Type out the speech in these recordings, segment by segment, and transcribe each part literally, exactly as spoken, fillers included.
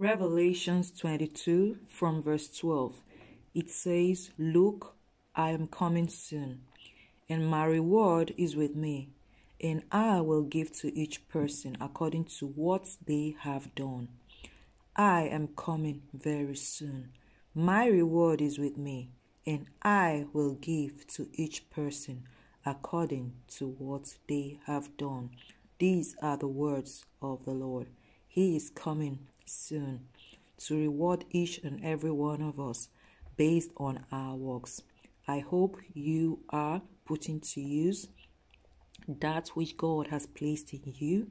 Revelation twenty-two from verse twelve. It says, "Look, I am coming soon, and my reward is with me, and I will give to each person according to what they have done. I am coming very soon. My reward is with me, and I will give to each person according to what they have done." These are the words of the Lord. He is coming soon to reward each and every one of us based on our works. I hope you are putting to use that which God has placed in you,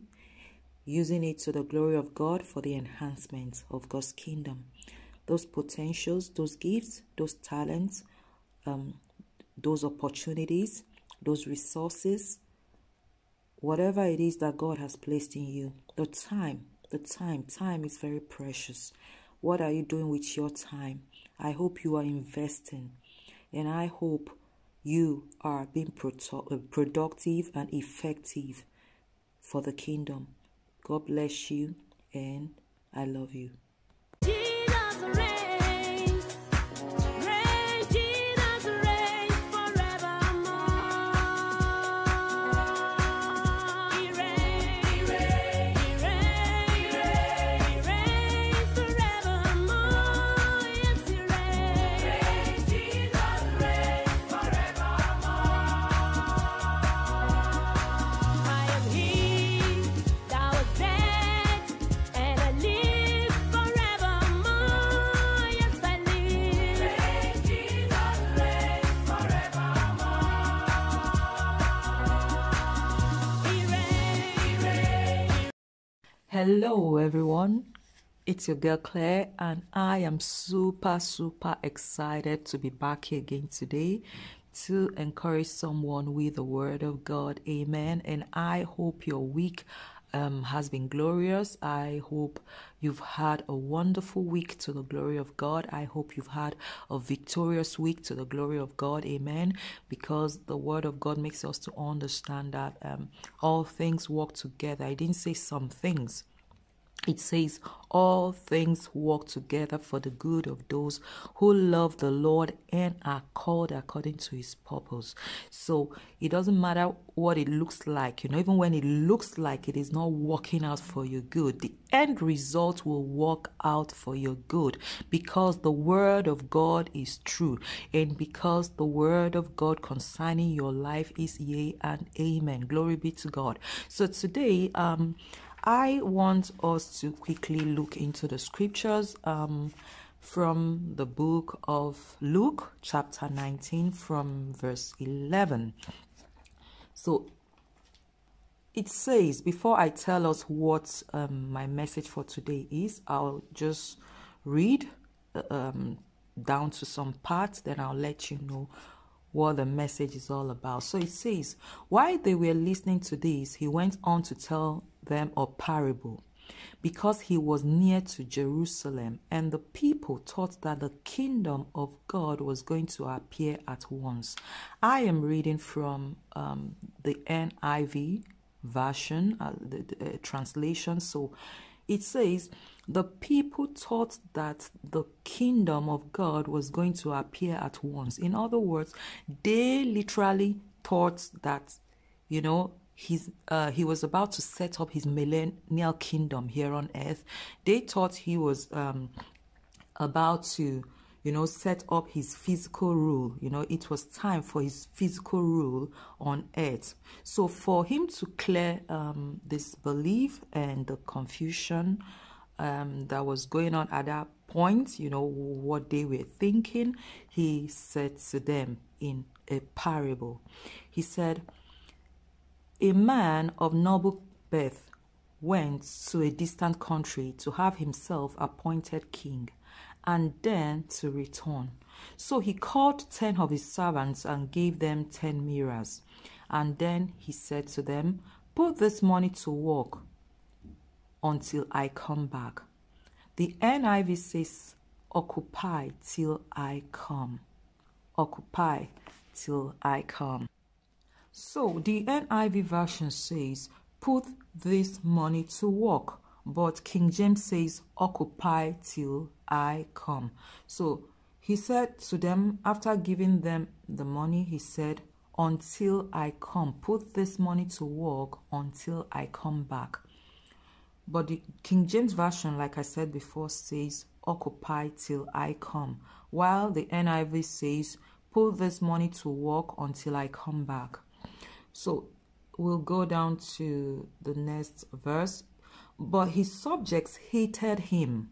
using it to the glory of God for the enhancement of God's kingdom. Those potentials, those gifts, those talents, um, those opportunities, those resources, whatever it is that God has placed in you, the time, the time, time is very precious. What are you doing with your time? I hope you are investing, and I hope you are being productive and effective for the kingdom. God bless you, and I love you. Hello everyone, it's your girl Claire, and I am super super excited to be back here again today to encourage someone with the word of God. Amen. And I hope your week um, has been glorious. I hope you've had a wonderful week to the glory of God. I hope you've had a victorious week to the glory of God. Amen. Because the word of God makes us to understand that um, all things work together. I didn't say some things. It says all things work together for the good of those who love the Lord and are called according to his purpose. So it doesn't matter what it looks like, you know, even when it looks like it is not working out for your good, the end result will work out for your good, because the word of God is true, and because the word of God concerning your life is yea and amen. Glory be to God. So today, um, I want us to quickly look into the scriptures um, from the book of Luke, chapter nineteen, from verse eleven. So it says, before I tell us what um, my message for today is, I'll just read um, down to some parts, then I'll let you know what the message is all about. So it says, while they were listening to this, he went on to tell them a parable, because he was near to Jerusalem, and the people thought that the kingdom of God was going to appear at once. I am reading from um, the N I V version, uh, the, the uh, translation. So it says, the people thought that the kingdom of God was going to appear at once. In other words, they literally thought that, you know, He's, uh, he was about to set up his millennial kingdom here on earth. They thought he was um, about to, you know, set up his physical rule. You know, it was time for his physical rule on earth. So for him to clear um, this belief and the confusion um, that was going on at that point, you know, what they were thinking, he said to them in a parable. He said, a man of noble birth went to a distant country to have himself appointed king, and then to return. So he called ten of his servants and gave them ten minas. And then he said to them, put this money to work until I come back. The N I V says, occupy till I come. Occupy till I come. So the N I V version says, put this money to work but King James says, occupy till I come. So he said to them, after giving them the money, he said, until I come, put this money to work until I come back. But the King James Version, like I said before, says, occupy till I come, while the N I V says, put this money to work until I come back. So we'll go down to the next verse. But his subjects hated him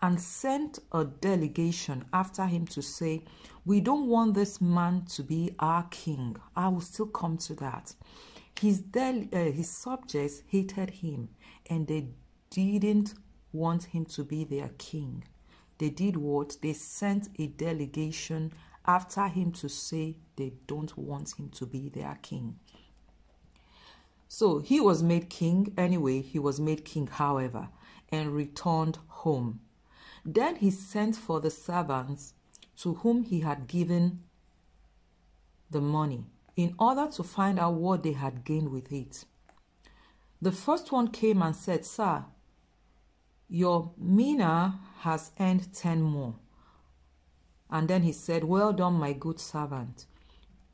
and sent a delegation after him to say, we don't want this man to be our king. I will still come to that. His, del uh, his subjects hated him, and they didn't want him to be their king. They did what? They sent a delegation after him to say they don't want him to be their king. So he was made king anyway. He was made king, however, and returned home. Then he sent for the servants to whom he had given the money, in order to find out what they had gained with it. The first one came and said, Sir, your mina has earned ten more. And then he said, well done, my good servant.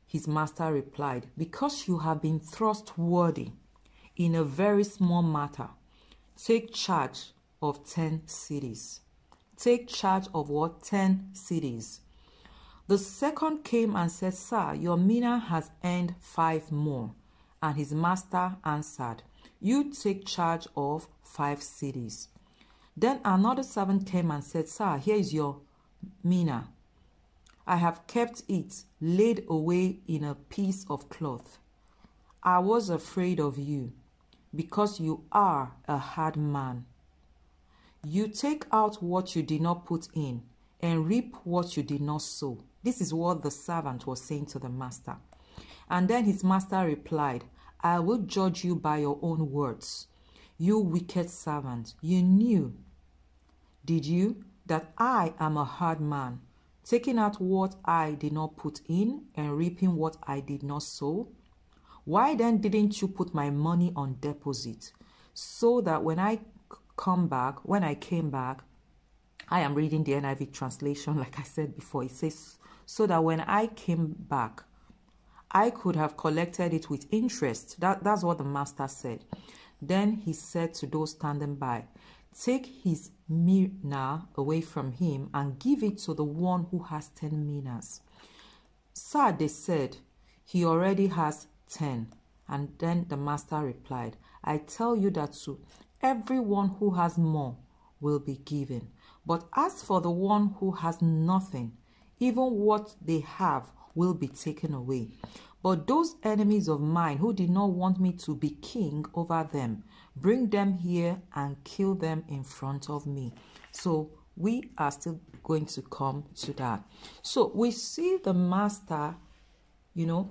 His master replied, because you have been trustworthy in a very small matter, take charge of ten cities. Take charge of what? Ten cities. The second came and said, Sir, your mina has earned five more. And his master answered, you take charge of five cities. Then another servant came and said, Sir, here is your mina. I have kept it laid away in a piece of cloth. I was afraid of you, because you are a hard man. You take out what you did not put in, and reap what you did not sow. This is what the servant was saying to the master. And then his master replied, I will judge you by your own words. You wicked servant, you knew, did you, that I am a hard man, taking out what I did not put in and reaping what I did not sow? Why then didn't you put my money on deposit, so that when I come back, when I came back, I am reading the N I V translation, like I said before. It says, so that when I came back, I could have collected it with interest. That, that's what the master said. Then he said to those standing by, take his mina away from him and give it to the one who has ten minas. Sir, they said, he already has ten. And then the master replied, I tell you that to everyone who has more will be given. But as for the one who has nothing, even what they have will be taken away. But those enemies of mine who did not want me to be king over them, bring them here and kill them in front of me. So we are still going to come to that. So we see the master, you know,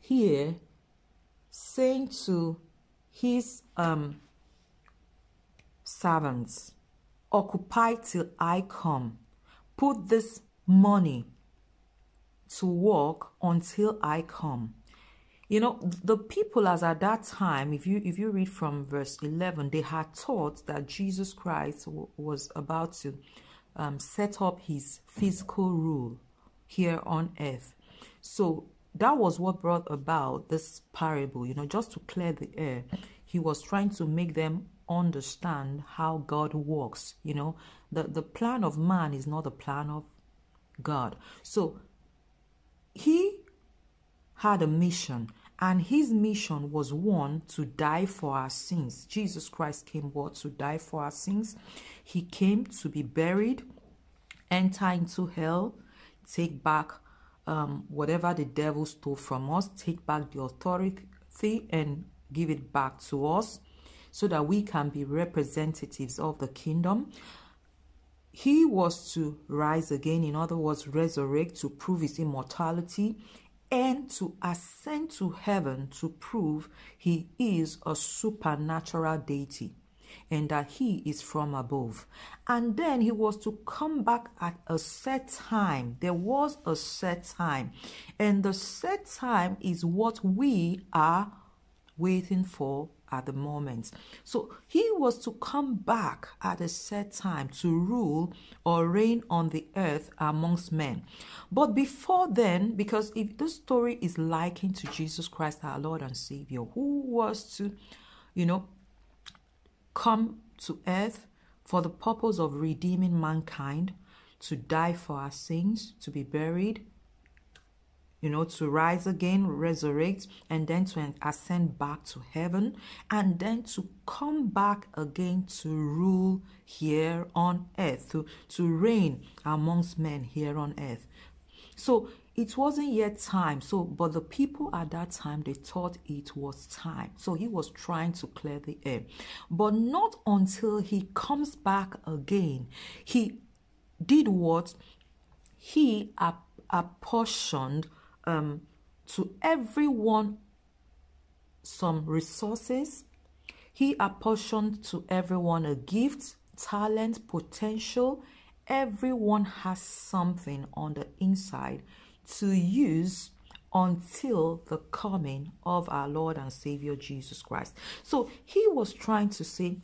here saying to his um, servants, occupy till I come. Put this money to work until I come. You know, the people as at that time, if you if you read from verse eleven, they had taught that Jesus Christ w was about to um, set up his physical rule here on earth. So that was what brought about this parable, you know, just to clear the air. He was trying to make them understand how God works. You know, the, the plan of man is not the plan of God. So he had a mission, and his mission was one to die for our sins. Jesus Christ came what? To die for our sins. He came to be buried, enter into hell, take back um, whatever the devil stole from us, take back the authority and give it back to us, so that we can be representatives of the kingdom. He was to rise again, in other words, resurrect, to prove his immortality, and to ascend to heaven to prove he is a supernatural deity and that he is from above. And then he was to come back at a set time. There was a set time, and the set time is what we are waiting for at the moment. So he was to come back at a set time to rule or reign on the earth amongst men. But before then, because if this story is likened to Jesus Christ, our Lord and Savior, who was to, you know, come to earth for the purpose of redeeming mankind, to die for our sins, to be buried, you know, to rise again, resurrect, and then to ascend back to heaven, and then to come back again to rule here on earth, to, to reign amongst men here on earth. So it wasn't yet time. So, but the people at that time, they thought it was time. So he was trying to clear the air. But not until he comes back again. He did what? He apportioned Um, to everyone some resources. He apportioned to everyone a gift, talent, potential. Everyone has something on the inside to use until the coming of our Lord and Savior Jesus Christ. So he was trying to say,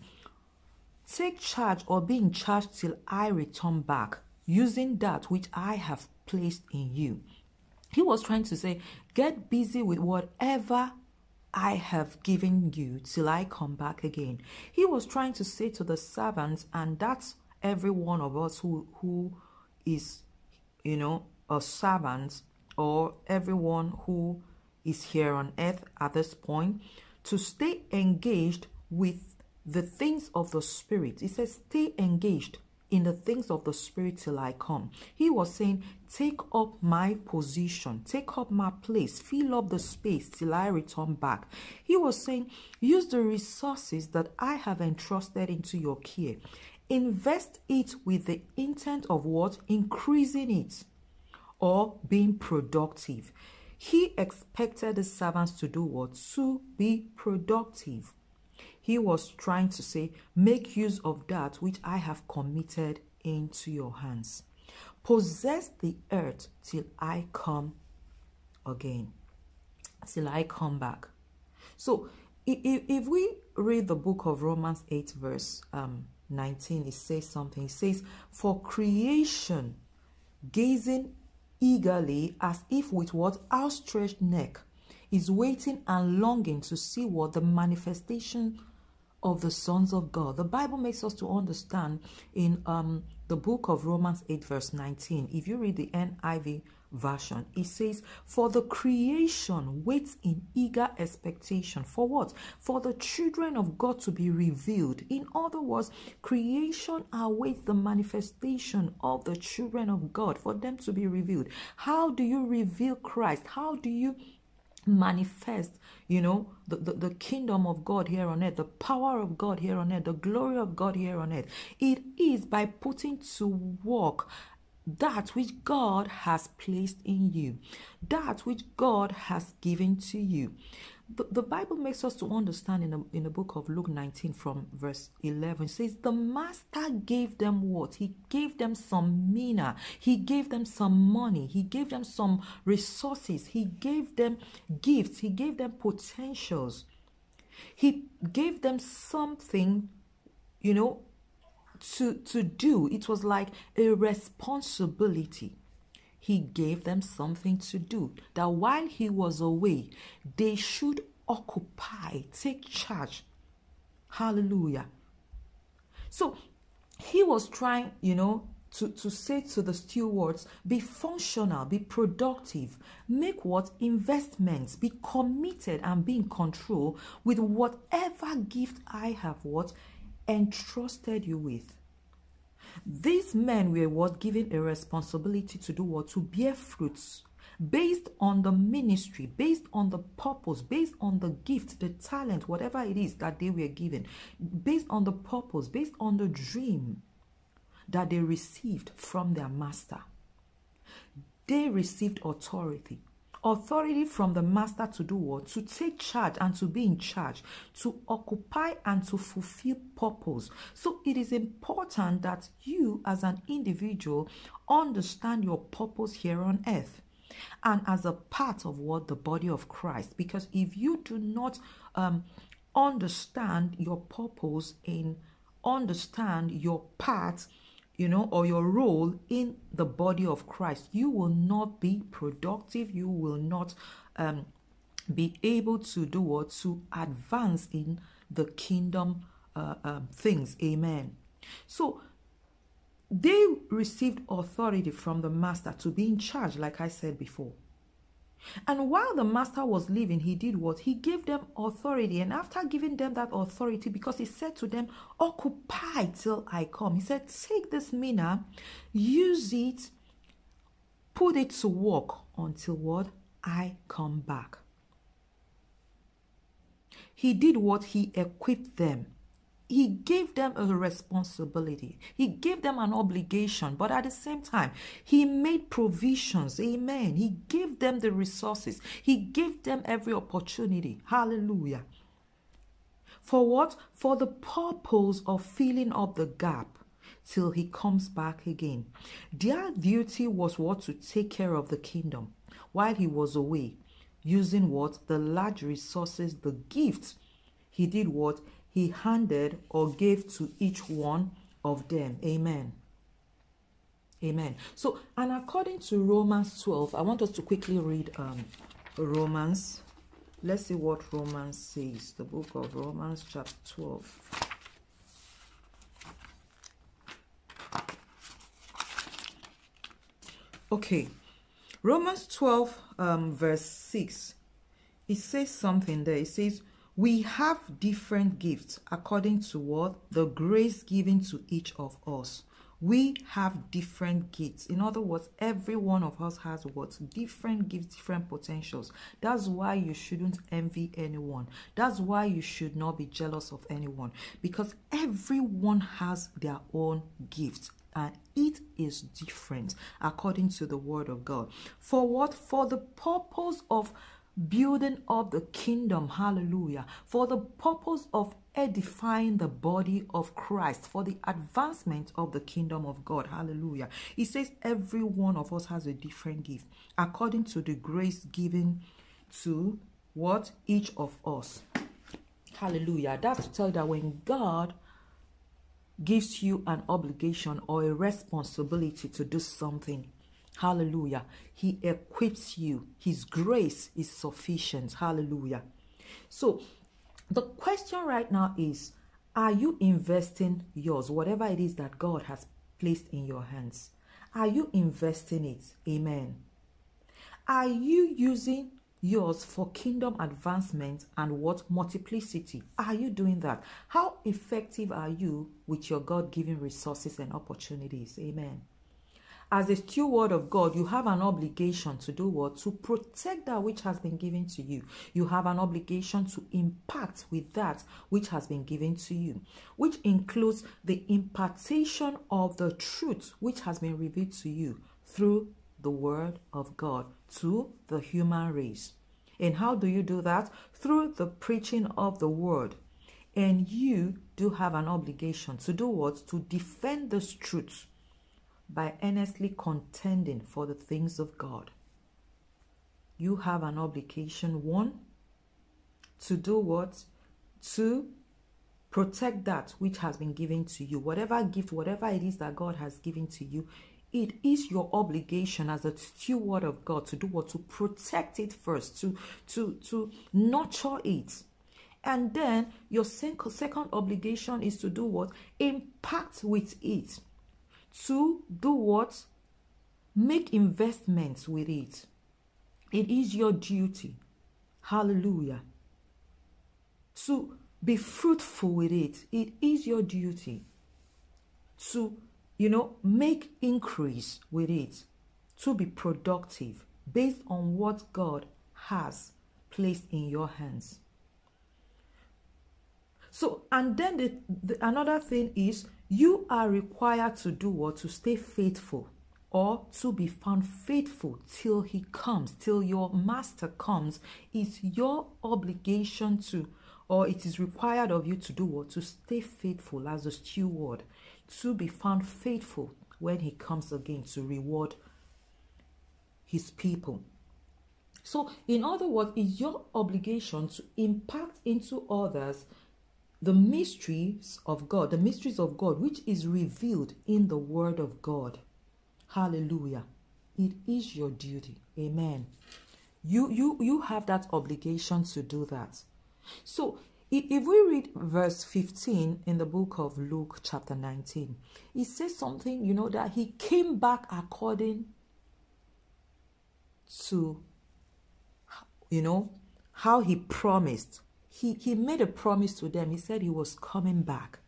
take charge or be in charge till I return back, using that which I have placed in you. He was trying to say, get busy with whatever I have given you till I come back again. He was trying to say to the servants, and that's every one of us who, who is, you know, a servant, or everyone who is here on earth at this point, to stay engaged with the things of the Spirit. He says, stay engaged in the things of the Spirit till I come. He was saying, take up my position, take up my place, fill up the space till I return back. He was saying, use the resources that I have entrusted into your care. Invest it with the intent of what? Increasing it or being productive. He expected the servants to do what? To be productive. He was trying to say, make use of that which I have committed into your hands. Possess the earth till I come again, till I come back. So if, if we read the book of Romans eight verse um, nineteen, it says something. It says, for creation, gazing eagerly as if with what? Outstretched neck, is waiting and longing to see what? The manifestation of the sons of God. The Bible makes us to understand in um, the book of Romans eight verse nineteen. If you read the N I V version, it says, for the creation waits in eager expectation. For what? For the children of God to be revealed. In other words, creation awaits the manifestation of the children of God for them to be revealed. How do you reveal Christ? How do you manifest, you know, the, the the kingdom of God here on earth, the power of God here on earth, the glory of God here on earth? It is by putting to work that which God has placed in you, that which God has given to you. The, the Bible makes us to understand in the, in the book of Luke nineteen from verse eleven, says, the master gave them what? He gave them some mina. He gave them some money. He gave them some resources. He gave them gifts. He gave them potentials. He gave them something, you know, to to do. It was like a responsibility. He gave them something to do, that while he was away, they should occupy, take charge. Hallelujah. So he was trying, you know, to to say to the stewards, be functional, be productive, make what? Investments, be committed and be in control with whatever gift I have what? Entrusted you with. These men were what? Given a responsibility to do what? To bear fruits based on the ministry, based on the purpose, based on the gift, the talent, whatever it is that they were given, based on the purpose, based on the dream that they received from their master. They received authority. Authority from the master to do what? To take charge and to be in charge, to occupy and to fulfill purpose. So it is important that you as an individual understand your purpose here on earth and as a part of what? The body of Christ. Because if you do not um, understand your purpose in, understand your part, you know, or your role in the body of Christ, you will not be productive. You will not um, be able to do what? To advance in the kingdom uh, um, things. Amen. So they received authority from the master to be in charge, like I said before. And while the master was living, he did what? He gave them authority. And after giving them that authority, because he said to them, occupy till I come. He said, take this mina, use it, put it to work until what? I come back. He did what? He equipped them. He gave them a responsibility. He gave them an obligation. But at the same time, he made provisions. Amen. He gave them the resources. He gave them every opportunity. Hallelujah. For what? For the purpose of filling up the gap till he comes back again. Their duty was what? To take care of the kingdom while he was away. Using what? The large resources, the gifts. He did what? He handed or gave to each one of them. Amen. Amen. So, and according to Romans twelve, I want us to quickly read um, Romans. Let's see what Romans says. The book of Romans, chapter twelve. Okay. Romans twelve, um, verse six. It says something there. It says, we have different gifts according to what? The grace given to each of us. We have different gifts. In other words, every one of us has what? Different gifts, different potentials. That's why you shouldn't envy anyone. That's why you should not be jealous of anyone. Because everyone has their own gifts. And it is different according to the word of God. For what? For the purpose of building up the kingdom. Hallelujah. For the purpose of edifying the body of Christ, for the advancement of the kingdom of God. Hallelujah. He says every one of us has a different gift according to the grace given to what? Each of us. Hallelujah. That's to tell you that when God gives you an obligation or a responsibility to do something, hallelujah, he equips you. His grace is sufficient. Hallelujah. So the question right now is, are you investing yours, whatever it is that God has placed in your hands? Are you investing it? Amen. Are you using yours for kingdom advancement and what? Multiplicity. Are you doing that? How effective are you with your God-given resources and opportunities? Amen. As a steward of God, you have an obligation to do what? To protect that which has been given to you. You have an obligation to impact with that which has been given to you, which includes the impartation of the truth which has been revealed to you through the word of God to the human race. And how do you do that? Through the preaching of the word. And you do have an obligation to do what? To defend this truth by earnestly contending for the things of God. You have an obligation, one, to do what? To protect that which has been given to you. Whatever gift, whatever it is that God has given to you, it is your obligation as a steward of God to do what? To protect it first, to, to, to nurture it. And then your second obligation is to do what? Impact with it. To do what? Make investments with it. It is your duty. Hallelujah. To be fruitful with it. It is your duty. To, you know, make increase with it. To be productive based on what God has placed in your hands. So, and then the, the, another thing is, you are required to do what? To stay faithful, or to be found faithful till he comes, till your master comes. It's your obligation to, or it is required of you to do what? To stay faithful as a steward, to be found faithful when he comes again to reward his people. So in other words, it's your obligation to impact into others the mysteries of God, the mysteries of God, which is revealed in the Word of God. Hallelujah. It is your duty. Amen. You, you, you have that obligation to do that. So if we read verse fifteen in the book of Luke chapter nineteen, it says something, you know, that he came back according to, you know, how he promised. He, he made a promise to them. He said he was coming back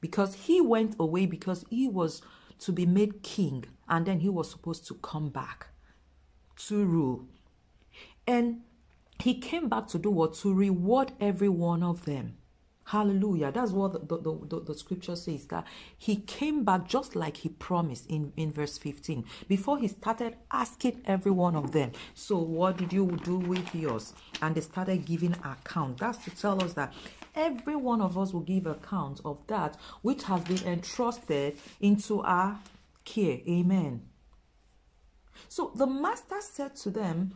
because he went away because he was to be made king, and then he was supposed to come back to rule. And he came back to do what? To reward every one of them. Hallelujah. That's what the, the, the, the scripture says, that he came back just like he promised in, in verse fifteen. Before he started asking every one of them, so what did you do with yours? And they started giving account. That's to tell us that every one of us will give account of that which has been entrusted into our care. Amen. So the master said to them,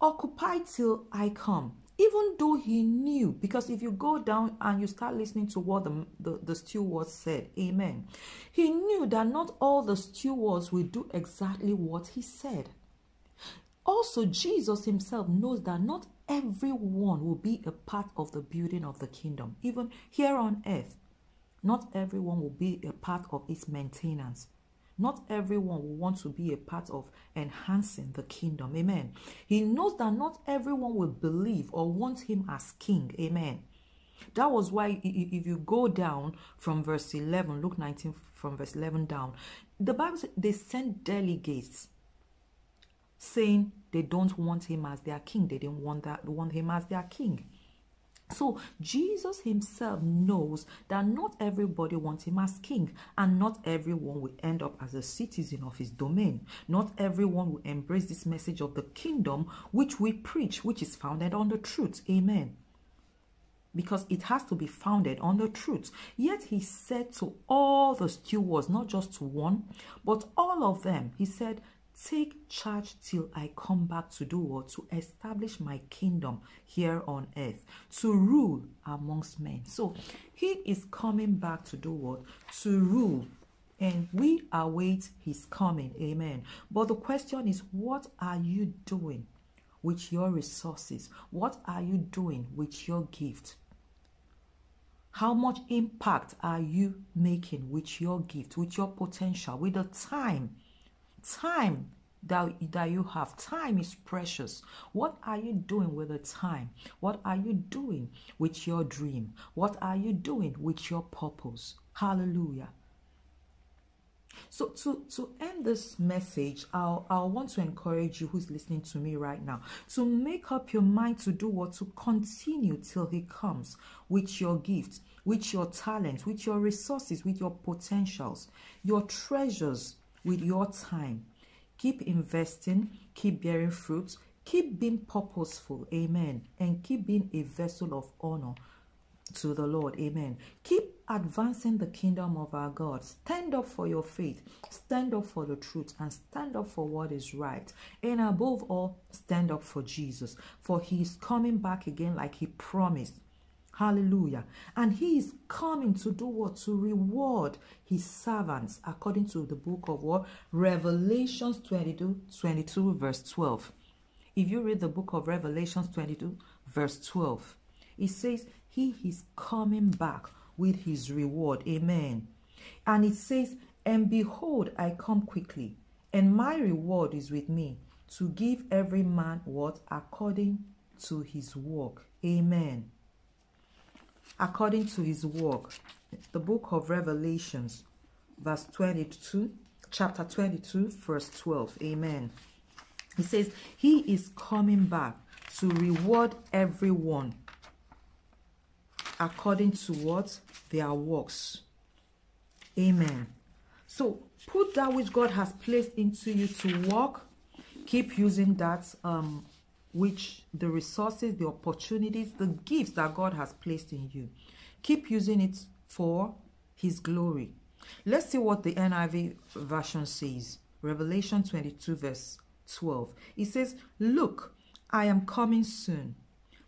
"Occupy till I come." Even though he knew, because if you go down and you start listening to what the, the, the stewards said, amen, he knew that not all the stewards will do exactly what he said. Also, Jesus himself knows that not everyone will be a part of the building of the kingdom. Even here on earth, not everyone will be a part of its maintenance. Not everyone will want to be a part of enhancing the kingdom. Amen. He knows that not everyone will believe or want him as king. Amen. That was why if you go down from verse eleven, Luke nineteen from verse eleven down, the Bible says they sent delegates saying they don't want him as their king. They didn't want, that, want him as their king. So Jesus himself knows that not everybody wants him as king, and not everyone will end up as a citizen of his domain. Not everyone will embrace this message of the kingdom which we preach, which is founded on the truth. Amen. Because it has to be founded on the truth. Yet he said to all the stewards, not just to one, but all of them, he said, "Take charge till I come back to do what? To establish my kingdom here on earth, to rule amongst men." So he is coming back to do what? To rule. And we await his coming. Amen. But the question is, what are you doing with your resources? What are you doing with your gift? How much impact are you making with your gift, with your potential, with the time? Time that, that you have. Time is precious. What are you doing with the time? What are you doing with your dream? What are you doing with your purpose? Hallelujah. So to, to end this message, I'll, I'll want to encourage you who's listening to me right now to make up your mind to do what? To continue till he comes with your gifts, with your talents, with your resources, with your potentials, your treasures, with your time. Keep investing, keep bearing fruit, keep being purposeful, amen, and keep being a vessel of honor to the Lord, amen. Keep advancing the kingdom of our God. Stand up for your faith, stand up for the truth, and stand up for what is right. And above all, stand up for Jesus, for he is coming back again like he promised. Hallelujah. And he is coming to do what? To reward his servants according to the book of what? Revelations twenty-two, twenty-two verse twelve. If you read the book of Revelations twenty-two verse twelve, it says he is coming back with his reward. Amen. And it says, "And behold, I come quickly, and my reward is with me, to give every man what? According to his work." Amen. According to his work. The book of Revelations, verse twenty-two, chapter twenty-two, verse twelve. Amen. He says, he is coming back to reward everyone according to what? Their works. Amen. So put that which God has placed into you to work. Keep using that um which the resources, the opportunities, the gifts that God has placed in you. Keep using it for his glory. Let's see what the N I V version says. Revelation twenty-two verse twelve. It says, "Look, I am coming soon.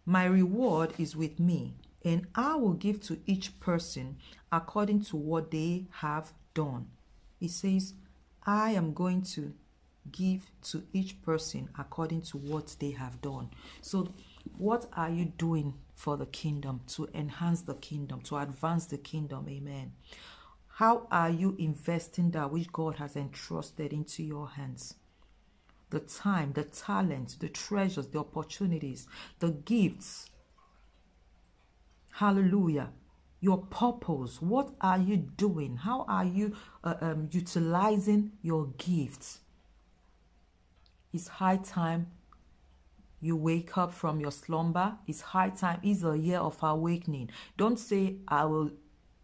My reward is with me, and I will give to each person according to what they have done." It says, I am going to give to each person according to what they have done. So what are you doing for the kingdom, to enhance the kingdom, to advance the kingdom? Amen. How are you investing that which God has entrusted into your hands? The time, the talent, the treasures, the opportunities, the gifts. Hallelujah. Your purpose. What are you doing? How are you uh, um, utilizing your gifts? It's high time you wake up from your slumber. It's high time. It's a year of awakening. Don't say, I will,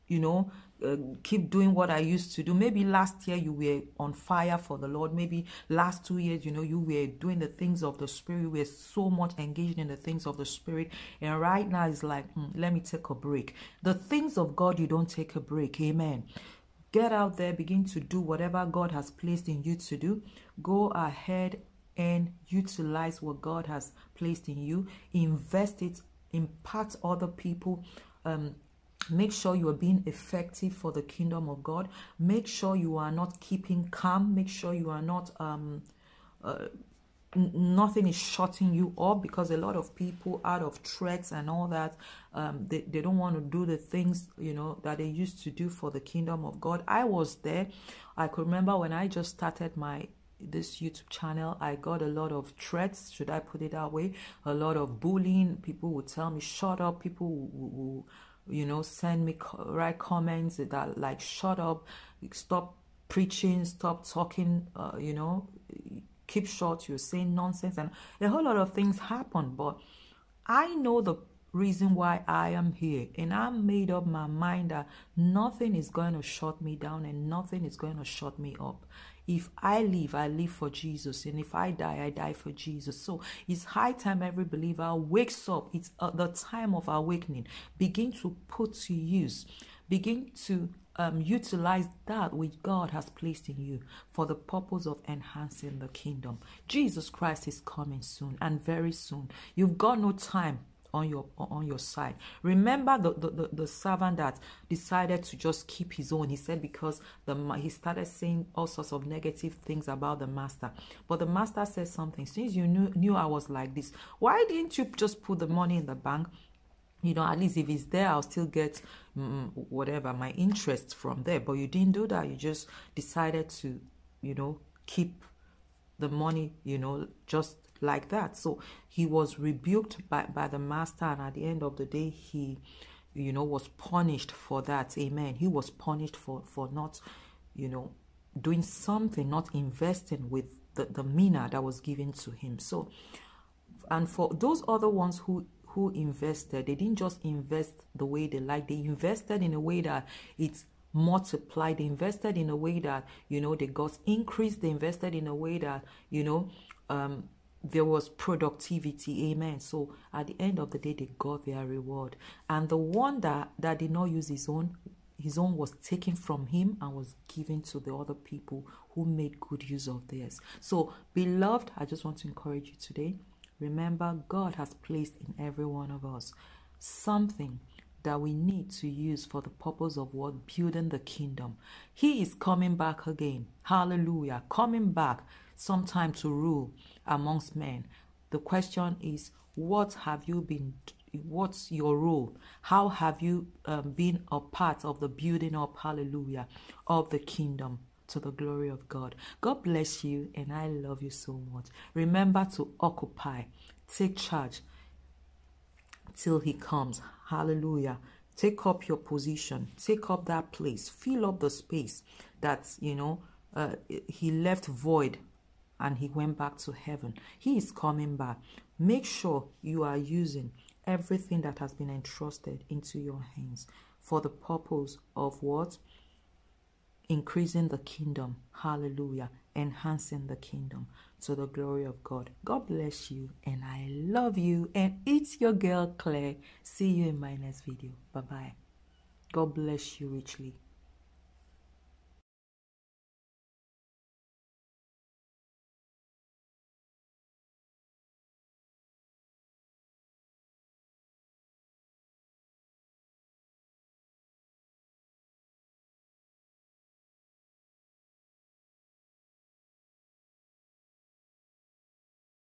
you know, uh, keep doing what I used to do. Maybe last year you were on fire for the Lord. Maybe last two years, you know, you were doing the things of the Spirit. You were so much engaged in the things of the Spirit. And right now it's like, hmm, let me take a break. The things of God, you don't take a break. Amen. Get out there. Begin to do whatever God has placed in you to do. Go ahead and utilize what God has placed in you. Invest it. Impact other people. Um, Make sure you are being effective for the kingdom of God. Make sure you are not keeping calm. Make sure you are not, um, uh, nothing is shutting you up, because a lot of people, out of threats and all that, um, they, they don't want to do the things, you know, that they used to do for the kingdom of God. I was there. I could remember when I just started my this YouTube channel, I got a lot of threats, should I put it that way, a lot of bullying. People would tell me, shut up. People would, you know, send me right comments that like, shut up, stop preaching, stop talking, uh, you know, keep short, you're saying nonsense, and a whole lot of things happen. But I know the reason why I am here, and I made up my mind that nothing is going to shut me down and nothing is going to shut me up. If I live, I live for Jesus. And if I die, I die for Jesus. So it's high time every believer wakes up. It's uh, the time of awakening. Begin to put to use. Begin to um, utilize that which God has placed in you for the purpose of enhancing the kingdom. Jesus Christ is coming soon, and very soon. You've got no time on your on your side. Remember the, the the the servant that decided to just keep his own. He said, because the he started saying all sorts of negative things about the master, but the master said something. Since you knew knew I was like this, why didn't you just put the money in the bank? You know, at least if it's there, I'll still get um, whatever my interest from there. But you didn't do that. You just decided to, you know, keep the money, you know, just like that. So he was rebuked by, by the master, and at the end of the day, he, you know, was punished for that. Amen. He was punished for, for not, you know, doing something, not investing with the, the mina that was given to him. So, and for those other ones who, who invested, they didn't just invest the way they like. They invested in a way that it's multiplied. They invested in a way that, you know, they got increased. They invested in a way that, you know, um, there was productivity. Amen. So at the end of the day, they got their reward. And the one that that did not use his own, his own was taken from him and was given to the other people who made good use of theirs. So, beloved, I just want to encourage you today. Remember, God has placed in every one of us something that we need to use for the purpose of what? Building the kingdom. He is coming back again. Hallelujah. Coming back sometime to rule amongst men. The question is, what have you been, what's your role? How have you um, been a part of the building up, hallelujah, of the kingdom to the glory of God? God bless you, and I love you so much. Remember to occupy, take charge till he comes. Hallelujah. Take up your position, take up that place, fill up the space that, you know, uh, he left void. And he went back to heaven. He is coming back. Make sure you are using everything that has been entrusted into your hands for the purpose of what? Increasing the kingdom. Hallelujah. Enhancing the kingdom to the glory of God. God bless you, and I love you. And it's your girl Claire. See you in my next video. Bye-bye. God bless you richly.